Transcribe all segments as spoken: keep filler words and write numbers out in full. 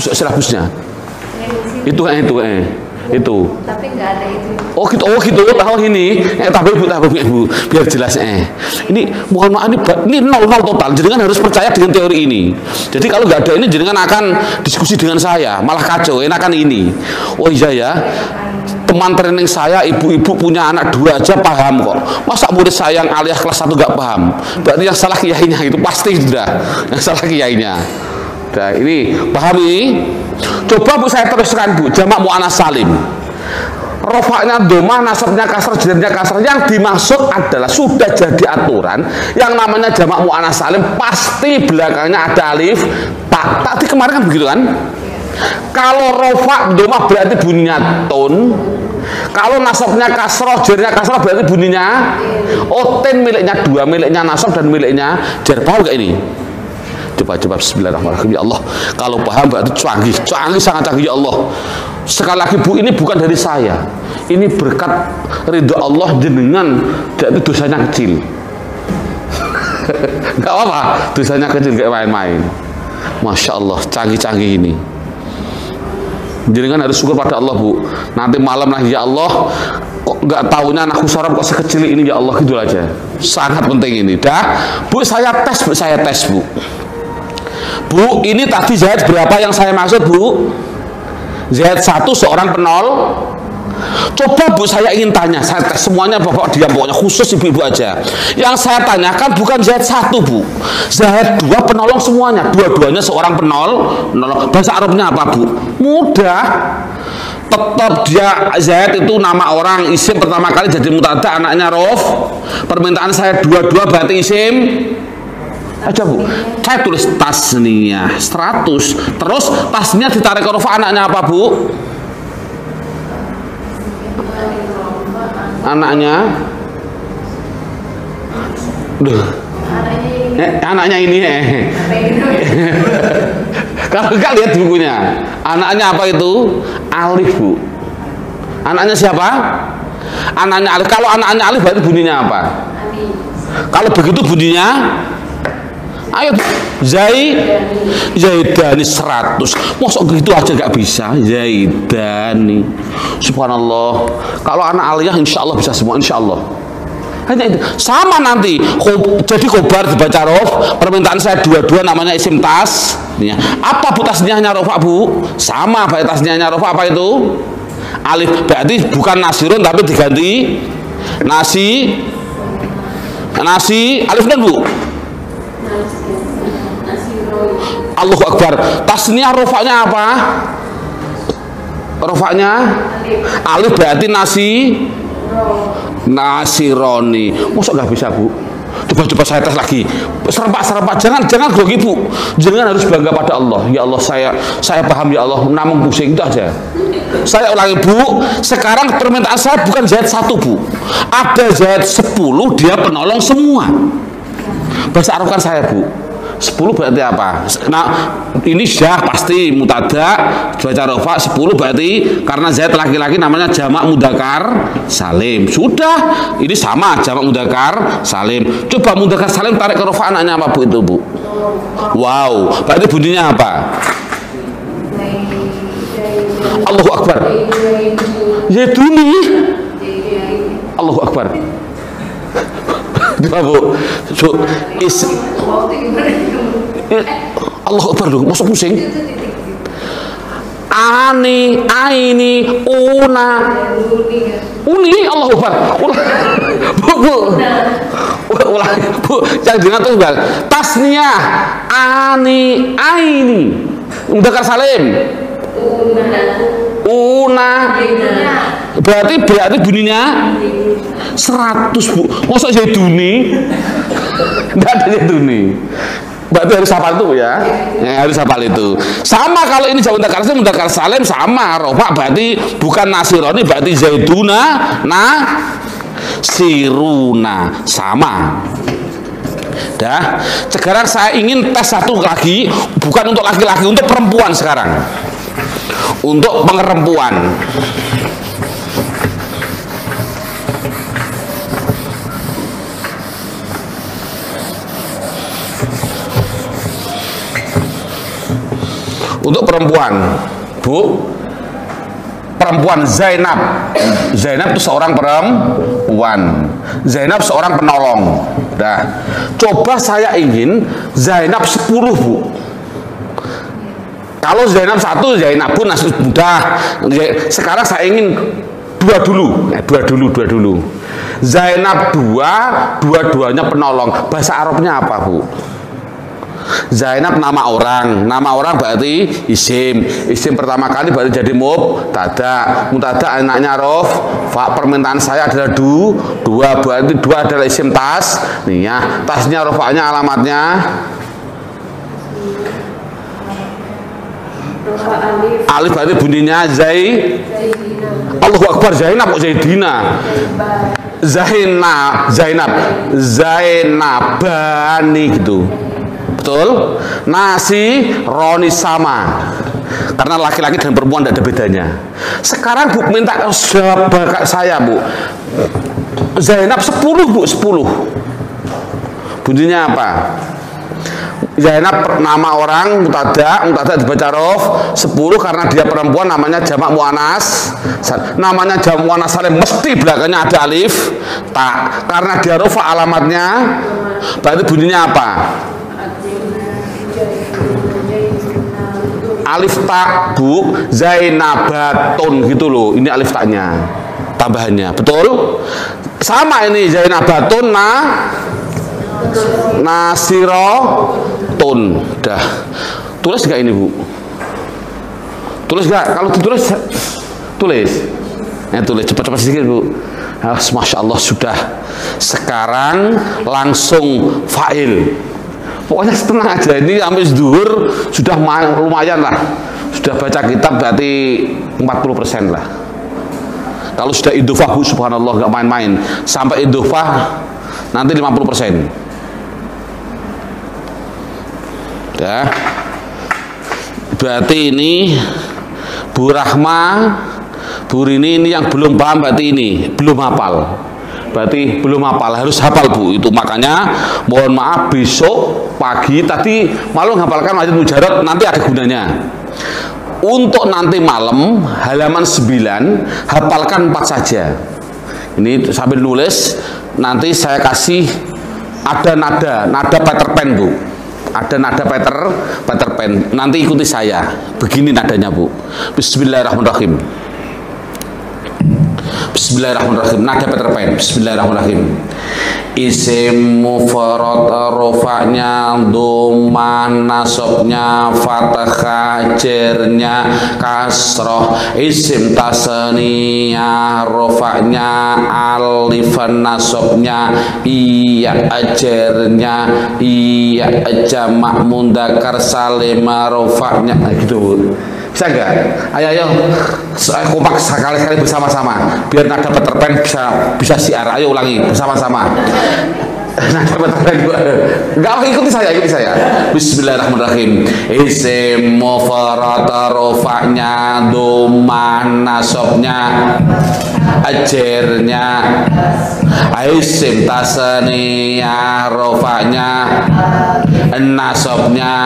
Silabusnya. Itu eh itu eh itu. Tapi enggak ada itu. Oh gitu, oh gitu. Tahu ini. Eh tapi Bu, tahu Bu. Biar jelas eh. Ini mohon maaf ini ini nol-nol total. Jenengan harus percaya dengan teori ini. Jadi kalau enggak ada ini jenengan akan diskusi dengan saya, malah kacau. Enakan ini. Oh iya ya. Teman training saya, ibu-ibu punya anak dua aja paham kok. Masa murid saya yang alias kelas satu gak paham? Berarti yang salah kiainya itu pasti sudah. Yang salah kiainya. Nah ini, pahami? Coba Bu saya teruskan Bu, jamak mu'anas salim. Rofaknya doma, nasabnya kasar, jendernya kasar. Yang dimaksud adalah sudah jadi aturan. Yang namanya jamak mu'anas salim, pasti belakangnya ada alif. Tak, tadi kemarin kan begitu kan? Kalau rofa domah berarti bunyinya ton. Kalau nasabnya kasroh, jarnya kasroh berarti bunyinya oten, miliknya dua, miliknya nasab dan miliknya jar. Paham gak ini? Coba-coba bismillahirrahmanirrahim. Ya Allah, kalau paham berarti canggih, canggih sangat canggih. Ya Allah, sekali lagi Bu, ini bukan dari saya. Ini berkat ridho Allah jenengan, jadi dosanya kecil. Gak apa-apa, dosanya kecil, gak main-main. Masya Allah, canggih-canggih ini. Jenengan harus syukur pada Allah Bu. Nanti malam lagi ya Allah, kok nggak tahunya anakku sorab kok sekecil ini ya Allah, gitu aja. Sangat penting ini. Dah Bu, saya tes Bu, saya tes Bu. Bu, ini tadi zahid berapa yang saya maksud Bu? Zahid satu seorang penol. Coba Bu, saya ingin tanya, saya tes semuanya bapak diam, pokoknya khusus ibu-ibu aja. Yang saya tanyakan bukan zahid satu Bu, zahid dua penolong semuanya, dua-duanya seorang penol. Bahasa Arabnya apa Bu? Mudah. Tetap dia zahid itu nama orang, isim pertama kali jadi mutada, anaknya rof. Permintaan saya dua-dua berarti isim aja Bu. Saya tulis tasniyah seratus, terus tasniyah ditarik ke rofa, anaknya apa Bu? Anaknya, duh, eh, anaknya ini eh. Kalau enggak lihat bukunya, anaknya apa itu? Alif Bu. Anaknya siapa? Anaknya Alif. Kalau anaknya Alif berarti bunyinya apa? Alif. Kalau begitu bunyinya, ayo Zai, Zaidani seratus. Masuk gitu aja gak bisa. Zaidani, subhanallah. Kalau anak aliyah insya Allah bisa semua, insya Allah. Hanya itu. Sama nanti. Jadi kobar dibaca rof. Permintaan saya dua-dua namanya isim tas. Apa Bu tasnya hanya rofa Bu? Sama baik tasnya hanya rofa apa itu? Alif. Berarti bukan nasirun tapi diganti nasi. Nasi alif dan Bu. Allahu Akbar. Tasniah rofaknya apa? Rofaknya alif, berarti nasi nasironi. Masuk nggak bisa Bu? Coba-coba saya tes lagi. Serempak-serempak, jangan jangan grogi Bu. Jangan, harus bangga pada Allah. Ya Allah, saya saya paham ya Allah. Namun pusing itu aja. Saya ulangi Bu, sekarang permintaan saya bukan zahid satu Bu. Ada zahid sepuluh, dia penolong semua. Bahasa Arab kan saya Bu. Sepuluh berarti apa? Nah, ini syah pasti mutada, baca rofa. Sepuluh berarti karena zahid laki-laki namanya jamak mudakar salim. Sudah, ini sama jamak mudakar salim. Coba mudakar salim tarik ke rofa, anaknya apa Bu itu Bu? Wow, berarti bunyinya apa? Allahu Akbar. Zaiduni. Allahu Akbar. Coba Bu, so, is Allah Akbar dong, masuk pusing. Ani, aini, una, uni, Allah Akbar. Bu, Bu, ulang Bu, yang dengar tuh bang. Tasnya, ani, aini, mudakar salim, una, berarti berarti bunyinya seratus Bu. Masa Zaiduni? Nggak ada Zaiduni. Berarti harus hafal itu ya. Ya harus hafal itu. Sama kalau ini jauh mudakar salim, mudakar salim sama rofa berarti bukan nasironi, berarti zaiduna nah siruna sama. Dah. Sekarang saya ingin tes satu lagi, bukan untuk laki-laki, untuk perempuan sekarang. Untuk pengerempuan. untuk perempuan, Bu, perempuan Zainab. Zainab itu seorang perempuan. Zainab seorang penolong. Nah, coba saya ingin Zainab sepuluh, Bu. Kalau Zainab satu, Zainab pun sudah. Sekarang saya ingin dua dulu, dua dulu, dua dulu. Zainab dua, dua-duanya penolong. Bahasa Arabnya apa, Bu? Zainab nama orang, nama orang berarti isim, isim pertama kali baru jadi mubtada, mubtada anaknya rof. Permintaan saya adalah du, dua berarti dua adalah isim tas, nih ya, tasnya rofaknya alamatnya. Alif berarti bunyinya Zai. Allahu Akbar, Zainab kok Zaidina. Zainab, Zainab, Zainabani gitu. Betul? Nasi Roni sama. Karena laki-laki dan perempuan tidak ada bedanya. Sekarang Bu minta sebagai saya, Bu. Zainab sepuluh, Bu, sepuluh. Bunyinya apa? Zainab nama orang mutada, mutada dibaca rof, sepuluh karena dia perempuan namanya jamak muannas. Namanya jamak muannas salim mesti belakangnya ada alif ta. Karena dia rofa alamatnya berarti bunyinya apa? Alif ta, Bu, Zainabatun gitu loh. Ini alif taknya tambahannya. Betul? Sama ini Zainabatun na Nasirotun. Dah. Tulis nggak ini, Bu? Tulis nggak? Kalau ditulis tulis. Ya, tulis cepat-cepat sedikit, Bu. Ah, Masya Allah, sudah. Sekarang langsung fa'il. Pokoknya tenang aja, ini sampai zuhur sudah lumayan lah. Sudah baca kitab berarti empat puluh persen lah. Kalau sudah idhofah, Bu, subhanallah, nggak main-main. Sampai idhofah nanti lima puluh persen. Ya. Berarti ini Bu Rahma, Bu Rini ini yang belum paham berarti ini, belum hafal. Berarti belum hafal, harus hafal, Bu. Itu makanya mohon maaf besok pagi tadi malu hafalkan wajib mujarad, nanti ada gunanya. Untuk nanti malam halaman sembilan hafalkan empat saja. Ini sambil nulis. Nanti saya kasih ada nada, nada Peter Pan, Bu. Ada nada Peter, Peter Pan. Nanti ikuti saya. Begini nadanya, Bu. Bismillahirrahmanirrahim. Bismillahirrahmanirrahim. Nada Peter Pan. Bismillahirrahmanirrahim. Isim mufrad rofaknya, dhamma nasabnya, fathah jernya, kasroh. Isim tasniyah rofaknya, alifan nasabnya, iya ajernya, iya jamak mundakar salim rofaknya. Nah, gitu, Bu. Bisa enggak? Ayo, ayo, kompak sekali-kali bersama-sama. Biar nada Peter Pan bisa bisa siar. Ayo ulangi bersama-sama. Nada Peter Pan gua. Enggak, ikuti saya, ikuti saya. Bismillahirrahmanirrahim. Isim mufrad rofaknya, dhamma nasabnya, ajernya. Isim tasniyah rofaknya, nasabnya,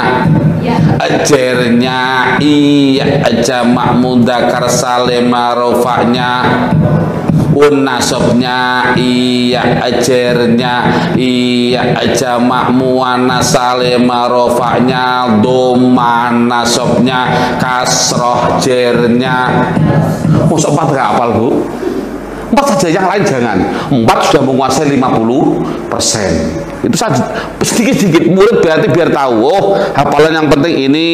ajernya, iya jamak mudakar salim rofaknya, unasobnya, iya ajernya, iya jamak muannas salim rofaknya, dhamma nasobnya, kasroh jernya. Masuk empat nggak hafal, Bu? Empat saja, yang lain jangan. Empat sudah menguasai lima puluh persen. Itu sedikit-sedikit murid berarti biar tahu, oh, hafalan yang penting ini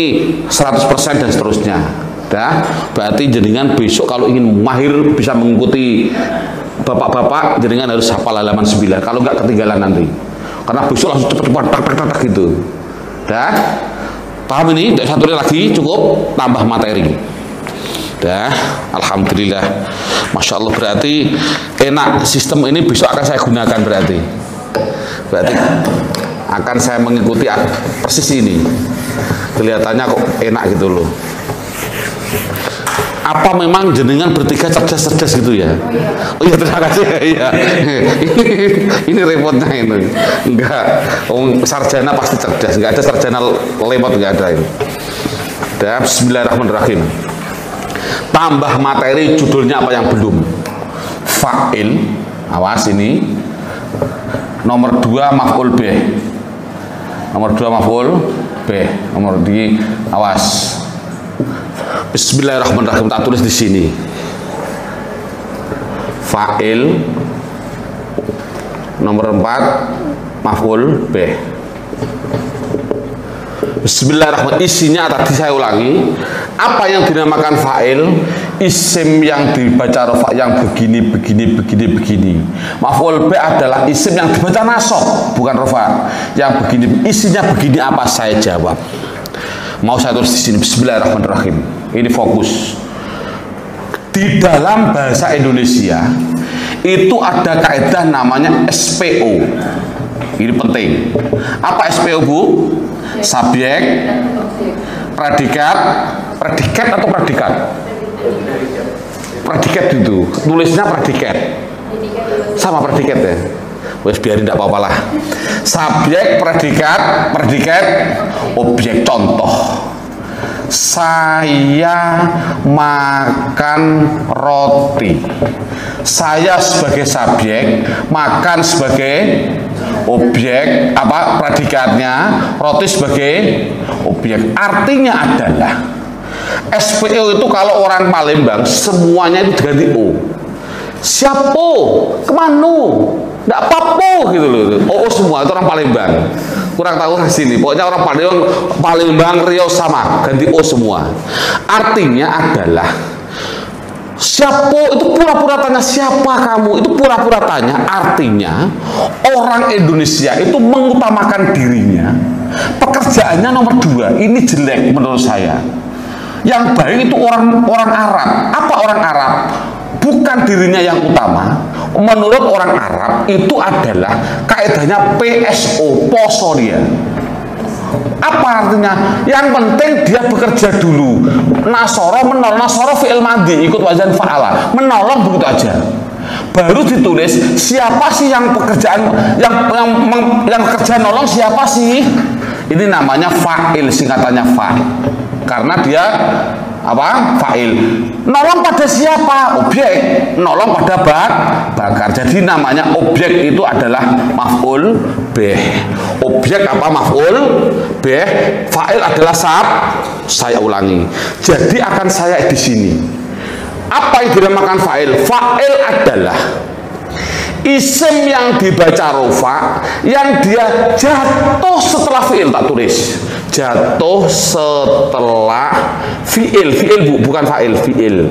seratus persen dan seterusnya. Dah, berarti jaringan besok kalau ingin mahir bisa mengikuti bapak-bapak, jaringan harus hafal halaman sembilan. Kalau nggak ketinggalan nanti. Karena besok langsung cepat-cepat tak-tak-tak gitu. Dah. Paham ini? Dari satu lagi cukup tambah materi. Dah, alhamdulillah. Masya Allah, berarti enak sistem ini besok akan saya gunakan berarti. Berarti akan saya mengikuti persis ini. Kelihatannya kok enak gitu loh. Apa memang jenengan bertiga cerdas-cerdas gitu ya? Oh iya, terima kasih. Iya. Ini, ini repotnya ini. Enggak, sarjana pasti cerdas. Enggak ada sarjana lemot, enggak ada ini. Ya, bismillahirrahmanirrahim. Tambah materi judulnya apa yang belum. Fa'il, awas ini. Nomor dua maf'ul bih. Nomor dua maf'ul bih. Nomor di awas. Bismillahirrahmanirrahim, tak tulis di sini. Fa'il nomor empat maf'ul bih. Bismillahirrahmanirrahim. Isinya tadi saya ulangi, apa yang dinamakan fa'il? Isim yang dibaca rofa yang begini, begini, begini, begini. Maf'ul bih adalah isim yang dibaca nasab, bukan rofa. Yang begini, isinya begini apa saya jawab. Mau saya tulis di sini. Bismillahirrahmanirrahim. Ini fokus. Di dalam bahasa Indonesia itu ada kaidah namanya S P O. Ini penting. Apa S P O, Bu? Subjek, predikat, predikat atau predikat? Predikat itu, tulisnya predikat. Sama predikat ya. Wes biarin tidak apa-apa lah. Subjek, predikat, predikat, objek contoh. Saya makan roti. Saya sebagai subjek, makan sebagai objek, apa predikatnya, roti sebagai objek. Artinya adalah S P O itu kalau orang Palembang semuanya itu diganti O. Siapo, kemanu, ndak papo gitu loh. O semua itu orang Palembang. Kurang tahu sini. Pokoknya orang Palembang, Palembang, Riau sama, ganti O semua. Artinya adalah siapa itu pura-pura tanya siapa kamu, itu pura-pura tanya. Artinya orang Indonesia itu mengutamakan dirinya, pekerjaannya nomor dua. Ini jelek menurut saya. Yang baik itu orang orang Arab. Apa orang Arab? Bukan dirinya yang utama. Menurut orang Arab itu adalah kaidahnya P S O, posoria. Apa artinya? Yang penting dia bekerja dulu. Nasoro menolong, nasoro fi'il madhi, ikut wazan fa'ala, menolong begitu aja. Baru ditulis siapa sih yang pekerjaan yang yang, yang kerja nolong siapa sih? Ini namanya fa'il, singkatannya fa'il. Karena dia apa? Fa'il. Nolong pada siapa? Objek. Nolong pada bak bakar. Jadi namanya objek itu adalah maf'ul bih. Objek apa maf'ul bih? Fa'il adalah sab. Saya ulangi. Jadi akan saya di sini. Apa yang dinamakan fa'il? Fa'il adalah isim yang dibaca rofa yang dia jatuh setelah fi'il, tak tulis. Jatuh setelah fi'il, fi'il bu, bukan fa'il, fi'il.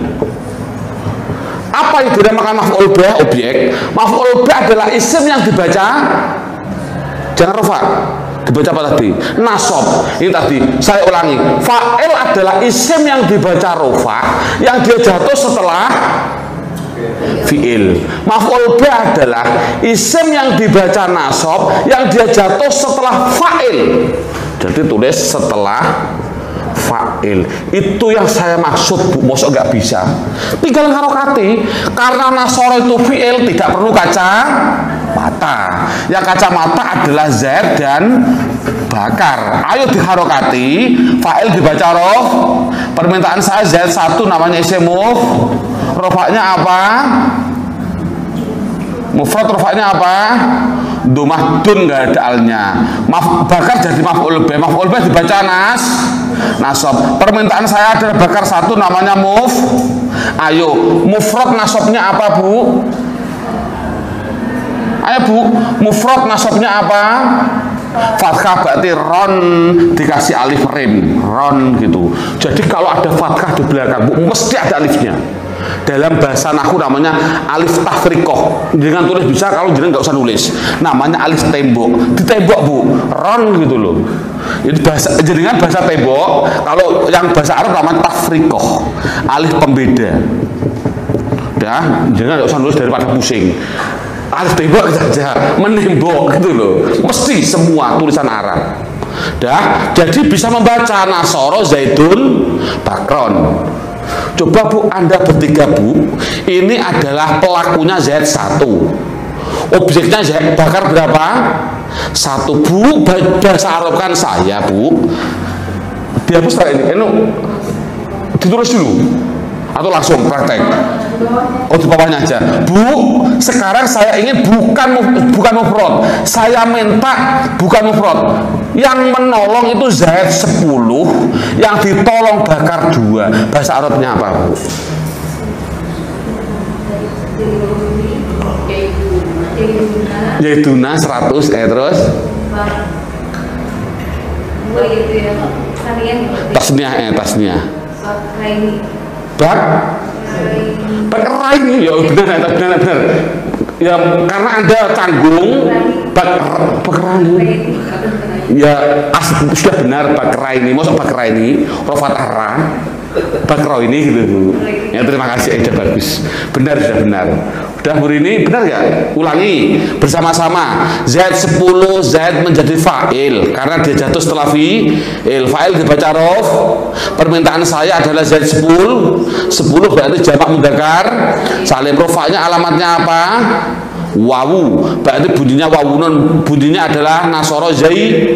Apa yang dinamakan maf'ul bih? Objek. Maf'ul bih adalah isim yang dibaca jangan rofa, dibaca apa tadi? Nasab. Ini tadi saya ulangi, fa'il adalah isim yang dibaca rofa yang dia jatuh setelah fi'il. Maf'ul bih adalah isim yang dibaca nasab yang dia jatuh setelah fa'il. Jadi tulis setelah fa'il. Itu yang saya maksud, Bu. Mosok nggak bisa. Tinggal ngarokati. Karena nasoro itu fi'il, tidak perlu kacamata. Yang kacamata adalah z dan bakar. Ayo diharokati. Fa'il dibaca roh. Permintaan saya Z satu namanya isim muf. Rofaknya apa? Mufrad, rofaknya apa? Dumah dun, nggak ada alnya. Maf bakar jadi maf'ul bih. Maf'ul bih dibaca nas nasab. Permintaan saya adalah bakar satu namanya muf. Ayo, mufrad nasabnya apa, Bu? Ayo, Bu, mufrad nasabnya apa? Fathah berarti ron, dikasih alif rim, ron gitu. Jadi kalau ada fathah di belakang, Bu, mesti ada alifnya. Dalam bahasa nahu namanya alif tafriqoh. Dengan tulis bisa, kalau jangan nggak usah nulis. Namanya alif tembok. Di tembok, Bu, ron gitu loh. Ini bahasa jenengan bahasa tembok. Kalau yang bahasa Arab namanya tafriqoh, alif pembeda. Dah, jangan nggak usah nulis daripada pusing. Alif tembok saja, menembok gitu loh. Mesti semua tulisan Arab. Dah, jadi bisa membaca nasoro zaidun bakron. Coba, Bu, Anda bertiga, Bu, ini adalah pelakunya Z satu, objeknya Z bakar berapa? Satu, Bu, bahasa Arab kan saya, Bu, dihapus tak ini? Eno ditulis dulu atau langsung praktek? Oh, di bawahnya aja. Bu, sekarang saya ingin bukan bukan mufrad. Saya minta bukan mufrad. Yang menolong itu zaid sepuluh, yang ditolong bakar dua. Bahasa Arabnya apa, Bu? Yaituna seratus, eh terus tasniah, eh tasniah bak bak raini, ya benar benar benar ya, karena ada canggung bak bak raini ya, as, sudah benar bak raini, maksud bak raini rofat ara bak raini gitu ya. Terima kasih, sudah bagus, benar sudah benar. Udah ini benar ya? Ulangi bersama-sama. Zaid sepuluh, zaid menjadi fa'il karena dia jatuh setelah fi'il. Fa'il dibaca rof. Permintaan saya adalah zaid sepuluh. sepuluh berarti jamak mudzakkar salim. Rofanya alamatnya apa? Wawu. Berarti bunyinya wawunun. Bunyinya adalah nasoro zaid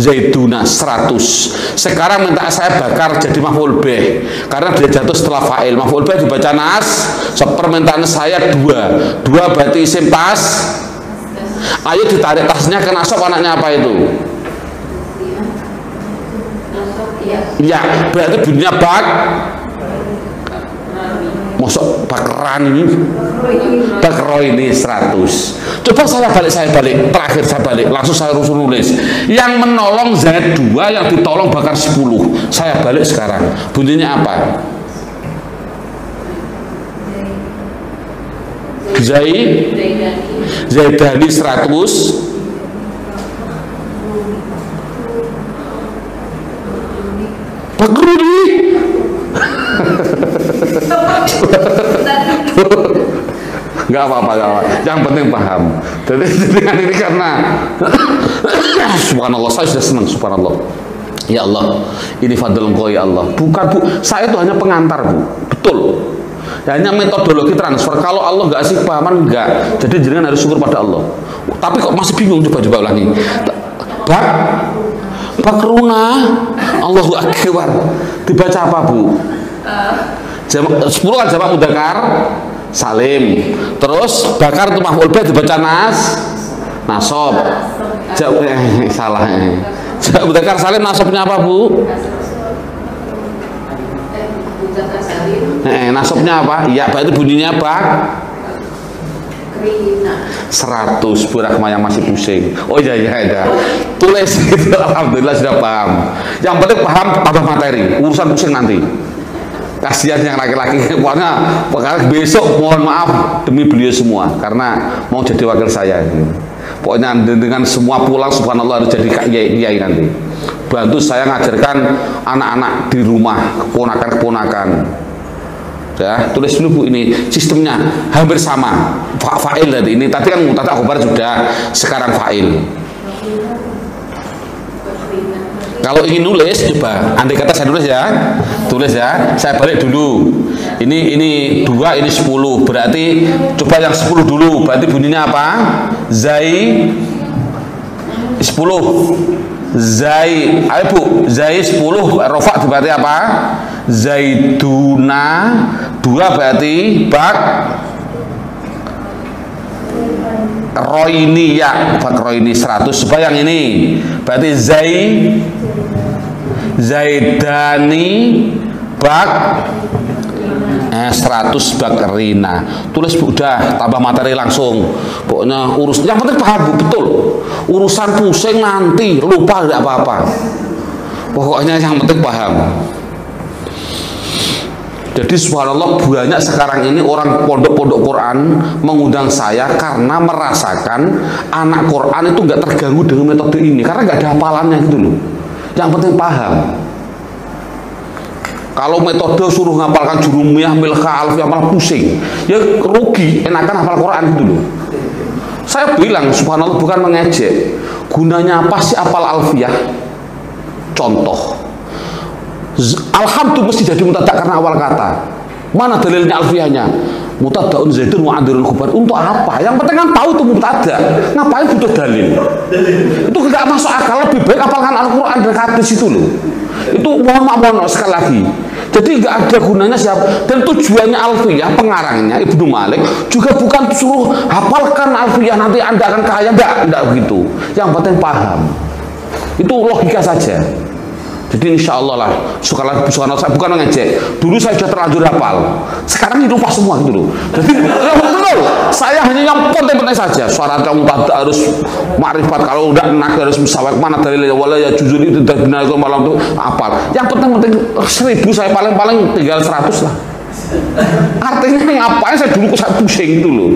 zaiduna seratus. Sekarang minta saya bakar jadi maf'ul bih karena dia jatuh setelah fa'il. Maf'ul bih dibaca nas. Permintaan saya dua. Dua berarti isim tas. Ayo ditarik tasnya ke nasab, anaknya apa itu? Ya, berarti bunyinya bak. Mosok bakran ini. Bakro ini seratus. Coba saya balik, saya balik. Terakhir saya balik, langsung saya rusuh nulis. Yang menolong zaid dua, yang ditolong bakar sepuluh. Saya balik sekarang. Bunyinya apa? Zaid Zaidani seratus. Bakrudi. Enggak apa-apa, yang penting paham. Jadi dengan ini karena subhanallah, saya sudah senang, subhanallah. Ya Allah, ini fadl Engkau ya Allah. Bukan, Bu, saya itu hanya pengantar, Bu. Betul. Hanya metodologi transfer. Kalau Allah nggak sih pahaman, enggak. Jadi jangan harus syukur pada Allah. Tapi kok masih bingung, coba-coba lagi. Bak bakruna Allahu akbar. Dibaca apa, Bu? Jamak sepuluh kan jamak mudzakkar salim. Terus bakar itu maf'ul bih dibaca nas nasab. Jamak eh, salah. Eh. Jamak mudzakkar salim nasabnya apa, Bu? Eh, nasabnya apa? Iya, berarti bunyinya bak seratus. Bu Rahma yang masih pusing. Oh iya iya iya. Tulis gitu, alhamdulillah sudah paham. Yang penting paham tambah materi. Urusan pusing nanti. Kasihan yang laki-laki, karena besok mohon maaf demi beliau semua karena mau jadi wakil saya. Pokoknya dengan semua pulang, subhanallah, harus jadi kiai nanti. Bantu saya ngajarkan anak-anak di rumah, keponakan-keponakan. Ya, tulis dulu, Bu, ini sistemnya hampir sama. Fa'il tadi ini, tadi kan mutata khobar sudah, sekarang fa'il. Kalau ingin nulis, coba andai kata saya nulis ya, tulis ya, saya balik dulu. Ini ini dua, ini sepuluh, berarti coba yang sepuluh dulu, berarti bunyinya apa? Zai sepuluh, zai, ayo Bu, zai sepuluh, rofa berarti apa? Zaiduna dua berarti bak roini ya, bak roini seratus, coba yang ini, berarti zai zaidani bak eh, seratus bakrina. Tulis Bu, udah tambah materi langsung. Pokoknya urus yang penting paham, Bu, betul. Urusan pusing nanti lupa tidak apa-apa. Pokoknya yang penting paham. Jadi subhanallah, banyak sekarang ini orang pondok-pondok Quran mengundang saya karena merasakan anak Quran itu nggak terganggu dengan metode ini karena nggak ada hafalannya gitu loh. Yang penting paham. Kalau metode suruh ngapalkan jurumiyah, milkha, alfiyah, malah pusing. Ya rugi, enakan hafal Quran gitu loh. Saya bilang, subhanallah, bukan mengejek. Gunanya apa sih hafal alfiyah? Contoh. Alhamdulillah mesti jadi mutadak karena awal kata. Mana dalilnya alfiyahnya? Mutadaun zaidun wa adirul kubar. Untuk apa? Yang penting kan tahu itu mutadak. Ngapain butuh dalil? Itu tidak masuk akal. Lebih baik apalkan Al-Quran dan hadis itu loh. Itu mohon maaf, mohon sekali lagi. Jadi nggak ada gunanya siapa, dan tujuannya Alfiyah pengarangnya Ibnu Malik juga bukan suruh hafalkan Alfiyah nanti Anda akan kaya, enggak, enggak begitu. Yang penting paham. Itu logika saja. Jadi insya Allah lah, suka lagu suka saya bukan mengejek. Dulu saya sudah terlanjur hafal. Sekarang dilupa semua gitu loh. Jadi betul, saya hanya yang penting-penting saja. Suara kamu harus ma'rifat, kalau udah enak harus musawak mana dari wala ya jujur itu dan benar itu malam itu hafal. Yang penting-penting seribu saya paling-paling tinggal seratus lah. Artinya ngapain saya dulu saya pusing gitu loh.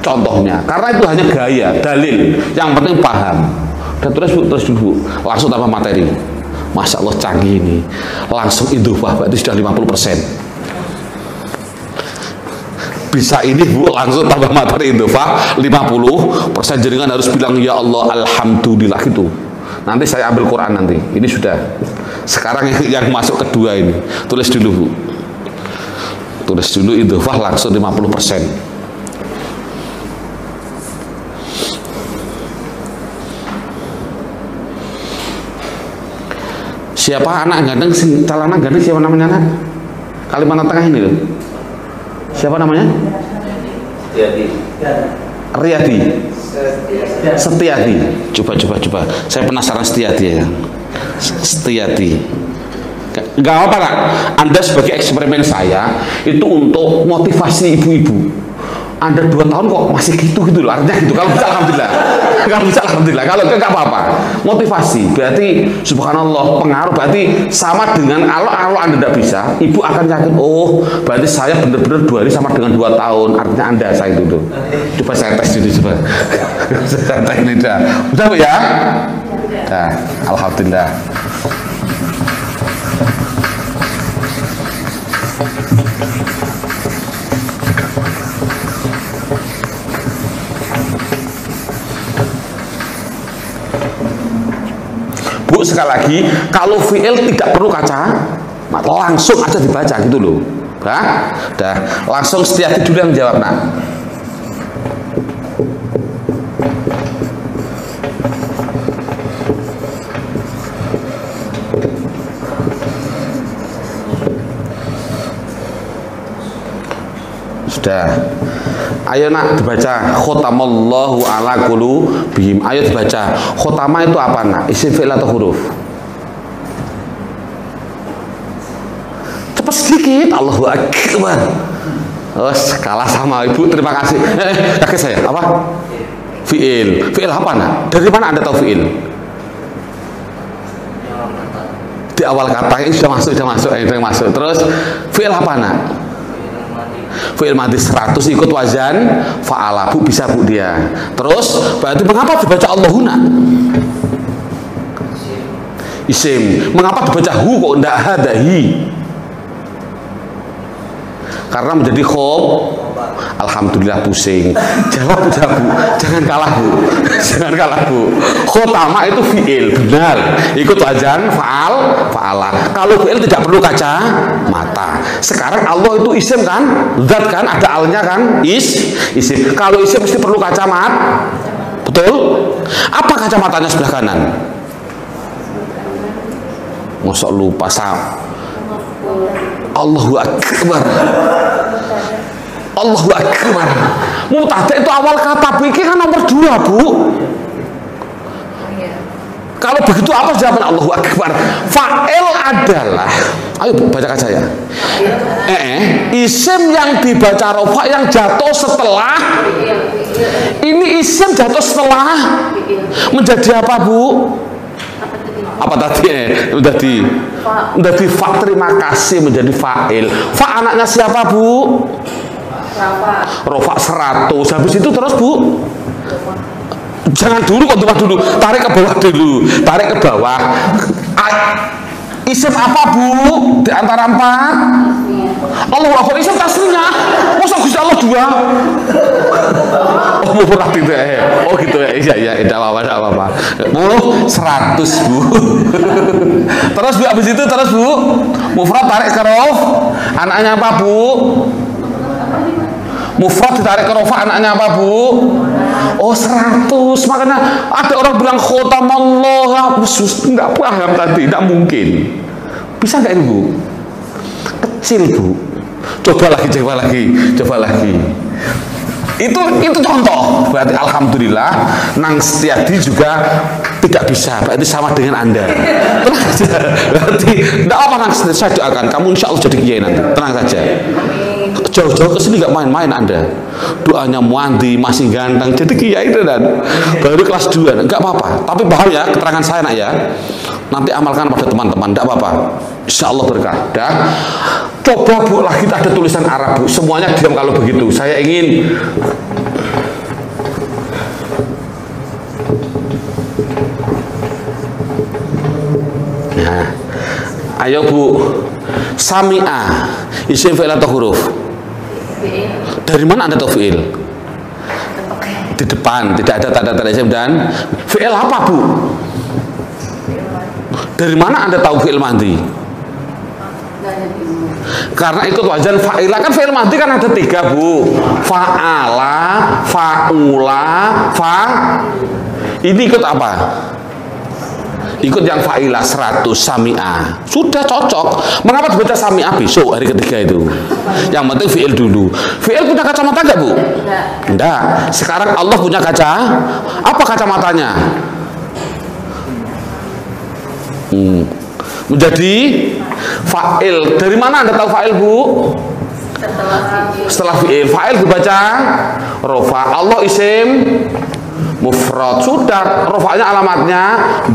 Contohnya, karena itu hanya gaya, dalil. Yang penting paham. Dan terus terus dulu langsung tambah materi. Masya Allah canggih ini. Langsung idhofah, itu sudah lima puluh persen. Bisa ini Bu, langsung tambah materi idhofah lima puluh persen. Jaringan harus bilang ya Allah alhamdulillah gitu. Nanti saya ambil Quran nanti. Ini sudah. Sekarang yang masuk kedua ini. Tulis dulu Bu. Tulis dulu idhofah langsung lima puluh persen. Siapa anak ganteng, calon anak ganteng, siapa namanya anak? Kalimantan Tengah ini loh. Siapa namanya? Setiadi. Riyadi. Setiadi. Coba, coba, coba. Saya penasaran Setiadi ya. Setiadi. Gak apa-apa lah. Anda sebagai eksperimen saya, itu untuk motivasi ibu-ibu. Anda dua tahun kok masih gitu gitu loh, artinya gitu. Kalau bisa alhamdulillah, kalau bisa alhamdulillah, kalau enggak apa-apa. Motivasi berarti subhanallah, pengaruh berarti sama dengan kalau kalau Anda tidak bisa, ibu akan yakin oh berarti saya benar-benar dua hari sama dengan dua tahun, artinya Anda saya itu. Coba saya tes dulu coba. Saya tes ini dah. Udah Bu ya? Nah, alhamdulillah. Sekali lagi, kalau fi'il tidak perlu kaca, langsung aja dibaca gitu loh. Nah, dah langsung Setiati dulu yang jawab nak. Sudah. Ayo nak dibaca khotamallahu ala qulubihim. Ayo dibaca. Khotama itu apa nak? Isim fi'il atau huruf? Cepat sedikit. Allahu akbar. Oh, kalah sama ibu. Terima kasih. Eh, kakek saya. Apa? Fi'il. Fi'il apa nak? Dari mana Anda tahu fi'il? Di awal kata sudah masuk, sudah masuk, sudah masuk. Terus fi'il apa nak? Fi'il madhi seratus ikut wazan fa'ala. Bu bisa Bu dia. Terus berarti mengapa dibaca Allahuna? Isim. Mengapa dibaca hu kok ndak hadahi? Karena menjadi khob. Alhamdulillah pusing. Jawab aja Bu. Jangan kalah Bu. Jangan kalah Bu. Khotama itu fi'il, benar. Ikut wazan fa'al, fa'ala. Kalau fi'il tidak perlu kaca mata. Sekarang Allah itu isim kan? Zat kan? Ada alnya kan? Is, isim. Kalau isim mesti perlu kacamata. Betul? Apa kacamatanya sebelah kanan? Masa lupa sama. Allahu akbar. Allahu akbar. Mubtada itu awal kata, pikir kan nomor dua Bu. Ya. Kalau begitu apa jawaban Allahu akbar? Fa'il adalah, ayo bacakan saya. Eh, -e, isim yang dibaca rofa yang jatuh setelah. Ini isim jatuh setelah menjadi apa Bu? Apa tadi? Eh, udah di, udah di fa, terima kasih menjadi fa'il. Fa anaknya siapa Bu? Rofa seratus. Habis itu terus Bu, jangan dulu kok, tunggu dulu, tarik ke bawah dulu, tarik ke bawah. Isim apa Bu di antara empat? Allah Akbar. Isim tasnya masa Gusti Allah dua? Oh murah tidak ya? Oh gitu ya, iya iya, tidak apa-apa, tidak apa-apa. Muluh seratus Bu. Terus Bu habis itu terus Bu, mufrad tarik ke rof, anaknya apa Bu? Mufrad ditarik ke rofa, anaknya apa Bu? Oh seratus, makanya ada orang bilang khotamallah, khusus enggak paham tadi, enggak mungkin. Bisa enggak itu, Bu? Kecil, Bu. Coba lagi, coba lagi, coba lagi. Itu itu contoh. Berarti alhamdulillah Nang Setiadi juga tidak bisa. Berarti sama dengan Anda. Tenang saja. Berarti enggak apa Nang Setiadi, saya doakan kamu insya Allah jadi kiai nanti. Tenang saja. Jauh-jauh kesini nggak main-main Anda. Doanya muandi masih ganteng jadi kiai dan baru kelas dua, nggak apa-apa. Tapi paham ya keterangan saya nak ya. Nanti amalkan pada teman-teman, nggak apa-apa. Insya Allah berkah. Dan coba Bu, lagi ada tulisan Arab Bu. Semuanya diam kalau begitu. Saya ingin nah, ayo Bu. Sami'a isim fi'il atau huruf? Dari mana Anda tahu fi'il? Di depan, tidak ada tanda-tanda isim dan fi'il apa Bu? Dari mana Anda tahu fi'il madhi? Karena ikut wazan fa'ila, kan fi'il madhi kan ada tiga Bu. Fa'ala, fa'ula, fa. Ini ikut apa? Ikut yang fa'ilah seratus sami'ah. Sudah cocok. Mengapa dibaca sami'ah besok hari ketiga itu? Yang penting fi'il dulu. Fi'il punya kacamata enggak, Bu? Enggak. Sekarang Allah punya kaca. Apa kacamatanya? Hmm. Menjadi fa'il. Dari mana Anda tahu fa'il, Bu? Setelah fi'il. Fa'il dibaca rofa. Allah isim mufrad, sudah rofa'nya alamatnya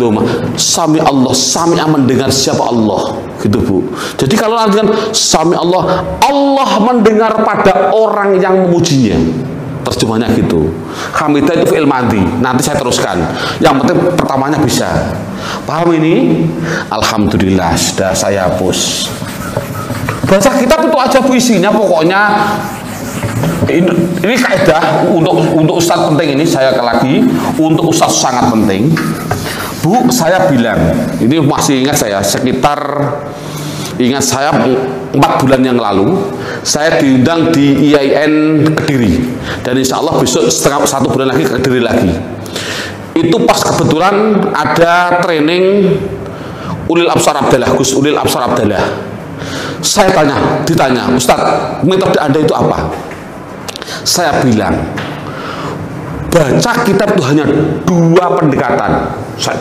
doma. Sami Allah, sami mendengar siapa Allah, gitu Bu. Jadi kalau nanti kan sami Allah, Allah mendengar pada orang yang memujinya. Terjemahnya gitu. Hamidah itu fi'il madhi. Nanti saya teruskan. Yang penting pertamanya bisa. Paham ini? Alhamdulillah sudah saya hapus. Bahasa kitab itu aja Bu isinya pokoknya. Ini, ini kaidah untuk untuk Ustadz penting ini saya lagi untuk Ustadz sangat penting Bu. Saya bilang ini masih ingat saya sekitar ingat saya empat bulan yang lalu saya diundang di I A I N Kediri dan insya Allah besok setengah satu bulan lagi ke Kediri lagi. Itu pas kebetulan ada training Ulil Absar Abdallah, Gus Ulil Absar Abdallah. Saya tanya, ditanya Ustadz metode Anda itu apa? Saya bilang, baca kitab itu hanya dua pendekatan. Saya